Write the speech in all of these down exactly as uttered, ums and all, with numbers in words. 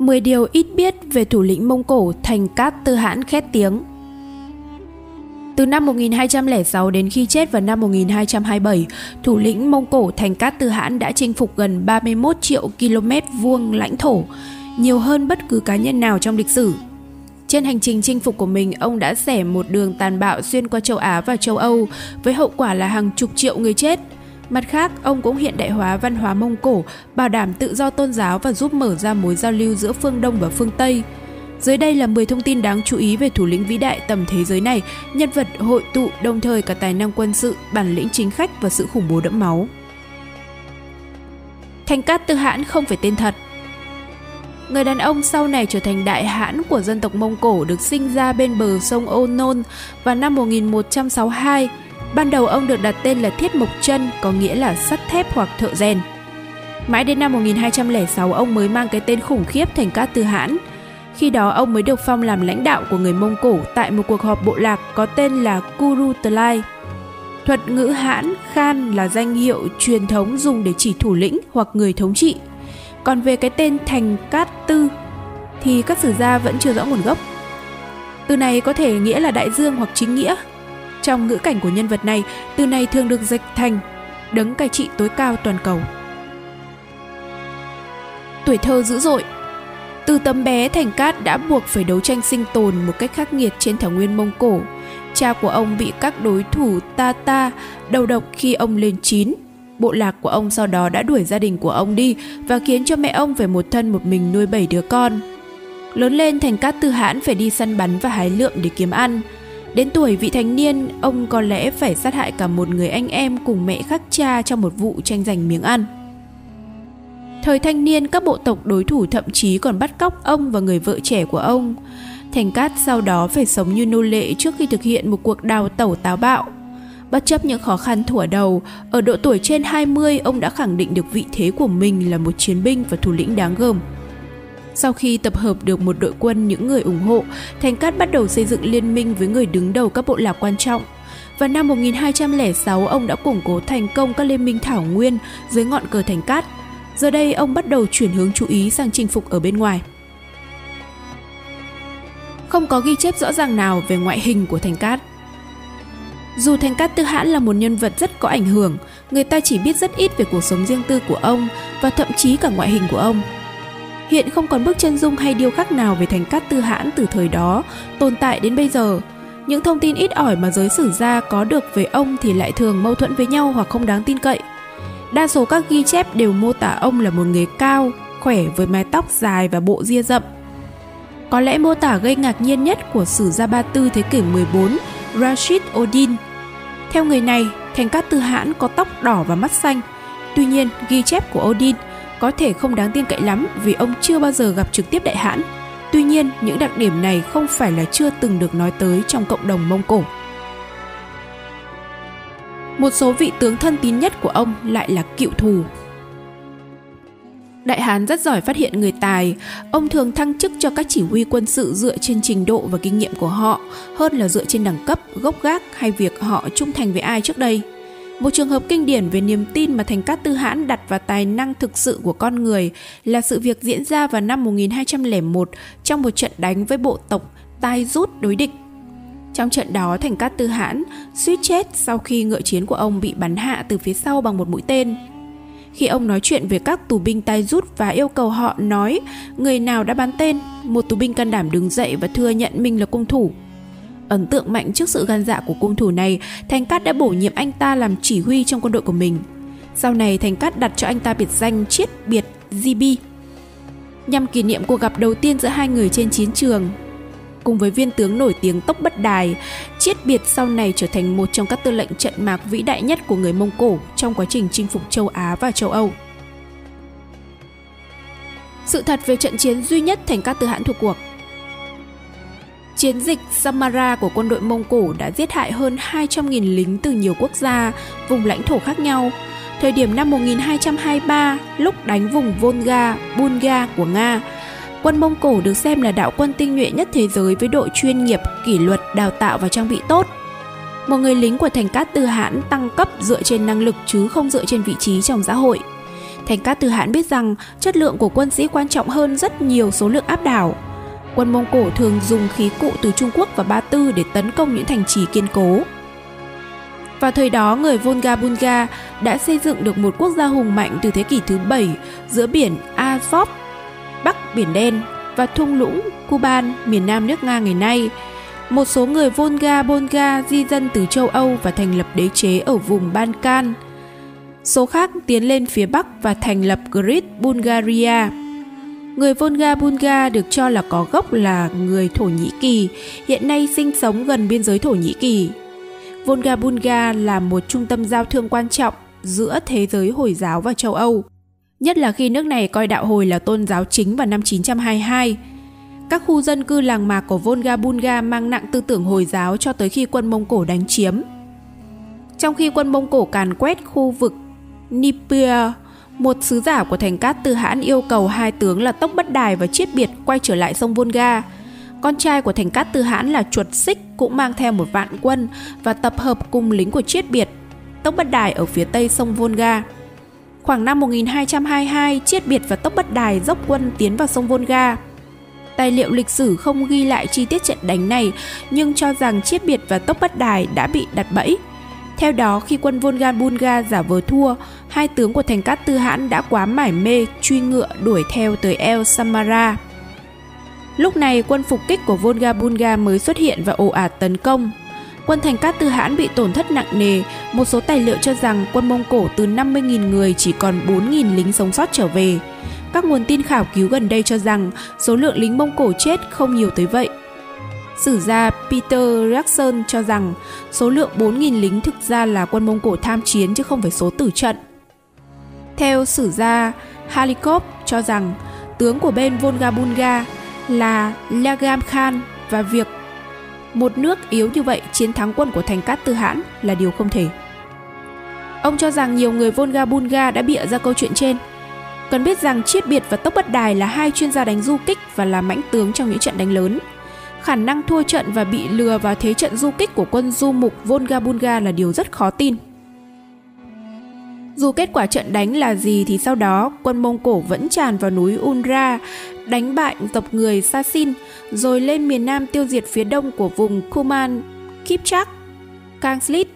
mười điều ít biết về thủ lĩnh Mông Cổ Thành Cát Tư Hãn khét tiếng. Từ năm một nghìn hai trăm lẻ sáu đến khi chết vào năm một nghìn hai trăm hai mươi bảy, thủ lĩnh Mông Cổ Thành Cát Tư Hãn đã chinh phục gần ba mươi mốt triệu ki lô mét vuông lãnh thổ, nhiều hơn bất cứ cá nhân nào trong lịch sử. Trên hành trình chinh phục của mình, ông đã xẻ một đường tàn bạo xuyên qua châu Á và châu Âu, với hậu quả là hàng chục triệu người chết. Mặt khác, ông cũng hiện đại hóa văn hóa Mông Cổ, bảo đảm tự do tôn giáo và giúp mở ra mối giao lưu giữa phương Đông và phương Tây. Dưới đây là mười thông tin đáng chú ý về thủ lĩnh vĩ đại tầm thế giới này, nhân vật hội tụ đồng thời cả tài năng quân sự, bản lĩnh chính khách và sự khủng bố đẫm máu. Thành Cát Tư Hãn không phải tên thật. Người đàn ông sau này trở thành đại hãn của dân tộc Mông Cổ được sinh ra bên bờ sông Onon vào năm một nghìn một trăm sáu mươi hai. Ban đầu ông được đặt tên là Thiết Mộc Chân, có nghĩa là sắt thép hoặc thợ rèn. Mãi đến năm một nghìn hai trăm lẻ sáu, ông mới mang cái tên khủng khiếp Thành Cát Tư Hãn. Khi đó, ông mới được phong làm lãnh đạo của người Mông Cổ tại một cuộc họp bộ lạc có tên là Kurultai. Thuật ngữ Hãn, Khan là danh hiệu truyền thống dùng để chỉ thủ lĩnh hoặc người thống trị. Còn về cái tên Thành Cát Tư thì các sử gia vẫn chưa rõ nguồn gốc. Từ này có thể nghĩa là đại dương hoặc chính nghĩa. Trong ngữ cảnh của nhân vật này, từ này thường được dịch thành đấng cai trị tối cao toàn cầu. Tuổi thơ dữ dội. Từ tấm bé, Thành Cát đã buộc phải đấu tranh sinh tồn một cách khắc nghiệt trên thảo nguyên Mông Cổ. Cha của ông bị các đối thủ Tata đầu độc khi ông lên chín. Bộ lạc của ông sau đó đã đuổi gia đình của ông đi và khiến cho mẹ ông phải một thân một mình nuôi bảy đứa con. Lớn lên, Thành Cát Tư Hãn phải đi săn bắn và hái lượm để kiếm ăn. Đến tuổi vị thành niên, ông có lẽ phải sát hại cả một người anh em cùng mẹ khác cha trong một vụ tranh giành miếng ăn. Thời thanh niên, các bộ tộc đối thủ thậm chí còn bắt cóc ông và người vợ trẻ của ông. Thành Cát sau đó phải sống như nô lệ trước khi thực hiện một cuộc đào tẩu táo bạo. Bất chấp những khó khăn thủa đầu, ở độ tuổi trên hai mươi, ông đã khẳng định được vị thế của mình là một chiến binh và thủ lĩnh đáng gờm. Sau khi tập hợp được một đội quân những người ủng hộ, Thành Cát bắt đầu xây dựng liên minh với người đứng đầu các bộ lạc quan trọng. Vào năm một nghìn hai trăm lẻ sáu, ông đã củng cố thành công các liên minh thảo nguyên dưới ngọn cờ Thành Cát. Giờ đây, ông bắt đầu chuyển hướng chú ý sang chinh phục ở bên ngoài. Không có ghi chép rõ ràng nào về ngoại hình của Thành Cát. Dù Thành Cát Tư Hãn là một nhân vật rất có ảnh hưởng, người ta chỉ biết rất ít về cuộc sống riêng tư của ông và thậm chí cả ngoại hình của ông. Hiện không còn bức chân dung hay điêu khắc nào về Thành Cát Tư Hãn từ thời đó tồn tại đến bây giờ. Những thông tin ít ỏi mà giới sử gia có được về ông thì lại thường mâu thuẫn với nhau hoặc không đáng tin cậy. Đa số các ghi chép đều mô tả ông là một người cao, khỏe với mái tóc dài và bộ ria rậm. Có lẽ mô tả gây ngạc nhiên nhất của sử gia Ba Tư thế kỷ mười bốn, Rashid al-Din. Theo người này, Thành Cát Tư Hãn có tóc đỏ và mắt xanh. Tuy nhiên, ghi chép của al-Din có thể không đáng tin cậy lắm vì ông chưa bao giờ gặp trực tiếp đại hãn. Tuy nhiên, những đặc điểm này không phải là chưa từng được nói tới trong cộng đồng Mông Cổ. Một số vị tướng thân tín nhất của ông lại là cựu thù. Đại hán rất giỏi phát hiện người tài. Ông thường thăng chức cho các chỉ huy quân sự dựa trên trình độ và kinh nghiệm của họ, hơn là dựa trên đẳng cấp, gốc gác hay việc họ trung thành với ai trước đây. Một trường hợp kinh điển về niềm tin mà Thành Cát Tư Hãn đặt vào tài năng thực sự của con người là sự việc diễn ra vào năm một nghìn hai trăm lẻ một trong một trận đánh với bộ tộc Tai Rút đối địch. Trong trận đó, Thành Cát Tư Hãn suýt chết sau khi ngựa chiến của ông bị bắn hạ từ phía sau bằng một mũi tên. Khi ông nói chuyện với các tù binh Tai Rút và yêu cầu họ nói người nào đã bắn tên, một tù binh can đảm đứng dậy và thừa nhận mình là cung thủ. Ấn tượng mạnh trước sự gan dạ của cung thủ này, Thành Cát đã bổ nhiệm anh ta làm chỉ huy trong quân đội của mình. Sau này, Thành Cát đặt cho anh ta biệt danh Chiết Biệt Di Bi, nhằm kỷ niệm cuộc gặp đầu tiên giữa hai người trên chiến trường. Cùng với viên tướng nổi tiếng Tốc Bất Đài, Chiết Biệt sau này trở thành một trong các tư lệnh trận mạc vĩ đại nhất của người Mông Cổ trong quá trình chinh phục châu Á và châu Âu. Sự thật về trận chiến duy nhất Thành Cát Tư Hãn thua cuộc. Chiến dịch Samara của quân đội Mông Cổ đã giết hại hơn hai trăm nghìn lính từ nhiều quốc gia, vùng lãnh thổ khác nhau. Thời điểm năm một nghìn hai trăm hai mươi ba, lúc đánh vùng Volga, Bulga của Nga, quân Mông Cổ được xem là đạo quân tinh nhuệ nhất thế giới với độ chuyên nghiệp, kỷ luật, đào tạo và trang bị tốt. Một người lính của Thành Cát Tư Hãn tăng cấp dựa trên năng lực chứ không dựa trên vị trí trong xã hội. Thành Cát Tư Hãn biết rằng chất lượng của quân sĩ quan trọng hơn rất nhiều số lượng áp đảo. Quân Mông Cổ thường dùng khí cụ từ Trung Quốc và Ba Tư để tấn công những thành trì kiên cố. Vào thời đó, người Volga Bulga đã xây dựng được một quốc gia hùng mạnh từ thế kỷ thứ bảy giữa biển Azov, Bắc Biển Đen và thung lũng Kuban, miền nam nước Nga ngày nay. Một số người Volga Bulga di dân từ châu Âu và thành lập đế chế ở vùng Balkan. Số khác tiến lên phía Bắc và thành lập Great Bulgaria. Người Volga Bulga được cho là có gốc là người Thổ Nhĩ Kỳ, hiện nay sinh sống gần biên giới Thổ Nhĩ Kỳ. Volga Bulga là một trung tâm giao thương quan trọng giữa thế giới Hồi giáo và châu Âu, nhất là khi nước này coi đạo Hồi là tôn giáo chính vào năm chín trăm hai mươi hai. Các khu dân cư làng mạc của Volga Bulga mang nặng tư tưởng Hồi giáo cho tới khi quân Mông Cổ đánh chiếm. Trong khi quân Mông Cổ càn quét khu vực Nipia, một sứ giả của Thành Cát Tư Hãn yêu cầu hai tướng là Tốc Bất Đài và Chiết Biệt quay trở lại sông Volga. Con trai của Thành Cát Tư Hãn là Truật Xích cũng mang theo một vạn quân và tập hợp cùng lính của Chiết Biệt, Tốc Bất Đài ở phía tây sông Volga. Khoảng năm một nghìn hai trăm hai mươi hai, Chiết Biệt và Tốc Bất Đài dốc quân tiến vào sông Volga. Tài liệu lịch sử không ghi lại chi tiết trận đánh này, nhưng cho rằng Chiết Biệt và Tốc Bất Đài đã bị đặt bẫy. Theo đó, khi quân Volga Bulga giả vờ thua, hai tướng của Thành Cát Tư Hãn đã quá mải mê truy ngựa đuổi theo tới El Samara. Lúc này, quân phục kích của Volga Bulga mới xuất hiện và ồ ạt tấn công. Quân Thành Cát Tư Hãn bị tổn thất nặng nề, một số tài liệu cho rằng quân Mông Cổ từ năm mươi nghìn người chỉ còn bốn nghìn lính sống sót trở về. Các nguồn tin khảo cứu gần đây cho rằng số lượng lính Mông Cổ chết không nhiều tới vậy. Sử gia Peter Jackson cho rằng số lượng bốn nghìn lính thực ra là quân Mông Cổ tham chiến chứ không phải số tử trận. Theo sử gia Halikop cho rằng tướng của bên Volga Bulga là Lhagam Khan và việc một nước yếu như vậy chiến thắng quân của Thành Cát Tư Hãn là điều không thể. Ông cho rằng nhiều người Volga Bulga đã bịa ra câu chuyện trên. Cần biết rằng Chiết Biệt và Tốc Bất Đài là hai chuyên gia đánh du kích và là mãnh tướng trong những trận đánh lớn. Khả năng thua trận và bị lừa vào thế trận du kích của quân du mục Volga Bulga là điều rất khó tin. Dù kết quả trận đánh là gì thì sau đó, quân Mông Cổ vẫn tràn vào núi Unra, đánh bại tộc người Sasin, rồi lên miền Nam tiêu diệt phía đông của vùng Kuman Kipchak, Kangslit.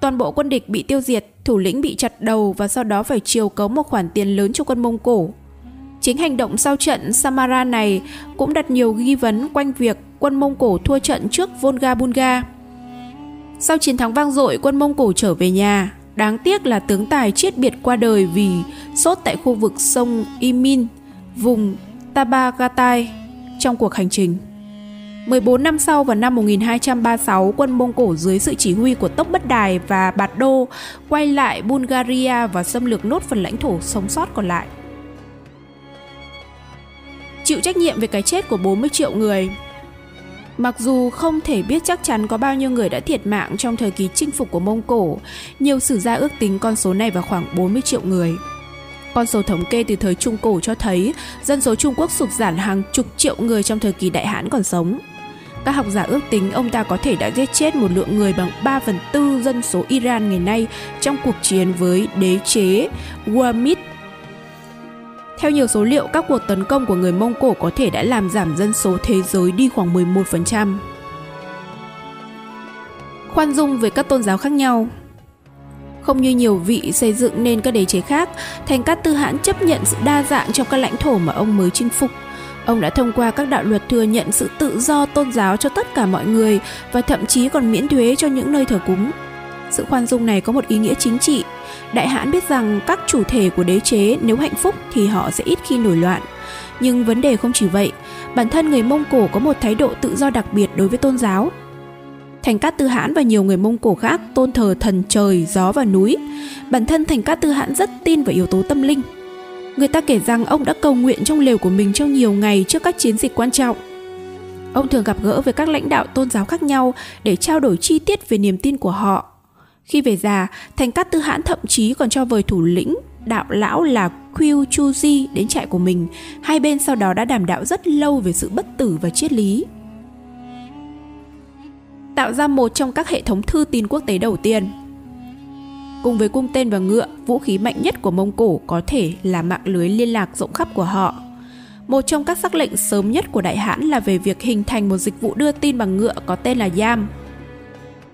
Toàn bộ quân địch bị tiêu diệt, thủ lĩnh bị chặt đầu và sau đó phải chiều cấu một khoản tiền lớn cho quân Mông Cổ. Chính hành động sau trận Samara này cũng đặt nhiều nghi vấn quanh việc quân Mông Cổ thua trận trước Volga Bulga. Sau chiến thắng vang dội, quân Mông Cổ trở về nhà. Đáng tiếc là tướng tài Chiết Biệt qua đời vì sốt tại khu vực sông Imin, vùng Tabagatay trong cuộc hành trình. mười bốn năm sau, vào năm một nghìn hai trăm ba mươi sáu, quân Mông Cổ dưới sự chỉ huy của Tốc Bất Đài và Bạt Đô quay lại Bulgaria và xâm lược nốt phần lãnh thổ sống sót còn lại. Chịu trách nhiệm về cái chết của bốn mươi triệu người. Mặc dù không thể biết chắc chắn có bao nhiêu người đã thiệt mạng trong thời kỳ chinh phục của Mông Cổ, nhiều sử gia ước tính con số này vào khoảng bốn mươi triệu người. Con số thống kê từ thời Trung Cổ cho thấy dân số Trung Quốc sụt giảm hàng chục triệu người trong thời kỳ Đại Hãn còn sống. Các học giả ước tính ông ta có thể đã giết chết một lượng người bằng ba phần tư dân số Iran ngày nay trong cuộc chiến với đế chế Khwarezmid. Theo nhiều số liệu, các cuộc tấn công của người Mông Cổ có thể đã làm giảm dân số thế giới đi khoảng mười một phần trăm. Khoan dung với các tôn giáo khác nhau. Không như nhiều vị xây dựng nên các đế chế khác, Thành Cát Tư Hãn chấp nhận sự đa dạng trong các lãnh thổ mà ông mới chinh phục. Ông đã thông qua các đạo luật thừa nhận sự tự do tôn giáo cho tất cả mọi người và thậm chí còn miễn thuế cho những nơi thờ cúng. Sự khoan dung này có một ý nghĩa chính trị. Đại Hãn biết rằng các chủ thể của đế chế nếu hạnh phúc thì họ sẽ ít khi nổi loạn. Nhưng vấn đề không chỉ vậy, bản thân người Mông Cổ có một thái độ tự do đặc biệt đối với tôn giáo. Thành Cát Tư Hãn và nhiều người Mông Cổ khác tôn thờ thần trời, gió và núi. Bản thân Thành Cát Tư Hãn rất tin vào yếu tố tâm linh. Người ta kể rằng ông đã cầu nguyện trong lều của mình trong nhiều ngày trước các chiến dịch quan trọng. Ông thường gặp gỡ với các lãnh đạo tôn giáo khác nhau để trao đổi chi tiết về niềm tin của họ. Khi về già, Thành Cát Tư Hãn thậm chí còn cho mời thủ lĩnh đạo lão là Khuyu Chuji đến trại của mình. Hai bên sau đó đã đàm đạo rất lâu về sự bất tử và triết lý. Tạo ra một trong các hệ thống thư tín quốc tế đầu tiên. Cùng với cung tên và ngựa, vũ khí mạnh nhất của Mông Cổ có thể là mạng lưới liên lạc rộng khắp của họ. Một trong các sắc lệnh sớm nhất của Đại Hãn là về việc hình thành một dịch vụ đưa tin bằng ngựa có tên là Yam.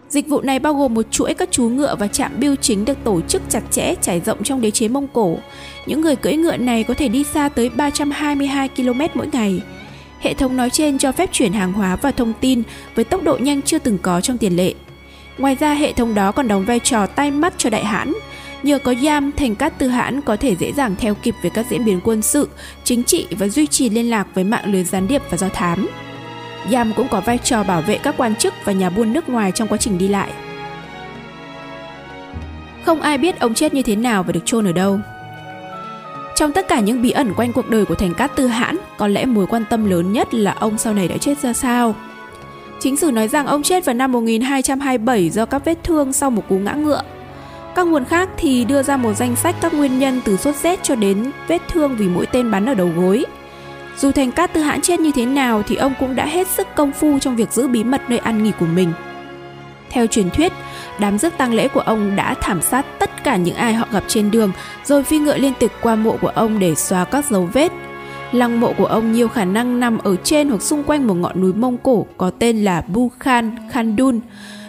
Dịch vụ này bao gồm một chuỗi các chú ngựa và trạm bưu chính được tổ chức chặt chẽ trải rộng trong đế chế Mông Cổ. Những người cưỡi ngựa này có thể đi xa tới ba trăm hai mươi hai ki lô mét mỗi ngày. Hệ thống nói trên cho phép chuyển hàng hóa và thông tin với tốc độ nhanh chưa từng có trong tiền lệ. Ngoài ra, hệ thống đó còn đóng vai trò tai mắt cho Đại Hãn. Nhờ có Yam, Thành Cát Tư Hãn có thể dễ dàng theo kịp với các diễn biến quân sự, chính trị và duy trì liên lạc với mạng lưới gián điệp và do thám. Yam cũng có vai trò bảo vệ các quan chức và nhà buôn nước ngoài trong quá trình đi lại. Không ai biết ông chết như thế nào và được chôn ở đâu. Trong tất cả những bí ẩn quanh cuộc đời của Thành Cát Tư Hãn, có lẽ mối quan tâm lớn nhất là ông sau này đã chết ra sao. Chính sử nói rằng ông chết vào năm một nghìn hai trăm hai mươi bảy do các vết thương sau một cú ngã ngựa. Các nguồn khác thì đưa ra một danh sách các nguyên nhân từ sốt rét cho đến vết thương vì mũi tên bắn ở đầu gối. Dù Thành Cát Tư Hãn chết như thế nào thì ông cũng đã hết sức công phu trong việc giữ bí mật nơi ăn nghỉ của mình. Theo truyền thuyết, đám rước tang lễ của ông đã thảm sát tất cả những ai họ gặp trên đường rồi phi ngựa liên tục qua mộ của ông để xóa các dấu vết. Lăng mộ của ông nhiều khả năng nằm ở trên hoặc xung quanh một ngọn núi Mông Cổ có tên là Bukhan Khandun,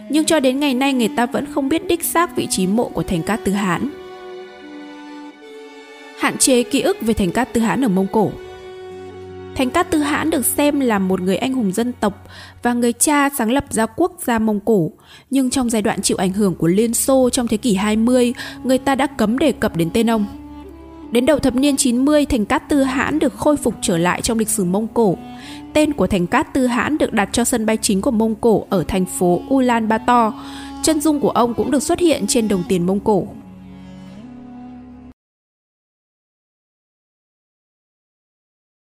nhưng cho đến ngày nay người ta vẫn không biết đích xác vị trí mộ của Thành Cát Tư Hãn. Hạn chế ký ức về Thành Cát Tư Hãn ở Mông Cổ. Thành Cát Tư Hãn được xem là một người anh hùng dân tộc và người cha sáng lập ra quốc gia Mông Cổ, nhưng trong giai đoạn chịu ảnh hưởng của Liên Xô trong thế kỷ hai mươi, người ta đã cấm đề cập đến tên ông. Đến đầu thập niên chín mươi, Thành Cát Tư Hãn được khôi phục trở lại trong lịch sử Mông Cổ. Tên của Thành Cát Tư Hãn được đặt cho sân bay chính của Mông Cổ ở thành phố Ulan Bator. Chân dung của ông cũng được xuất hiện trên đồng tiền Mông Cổ.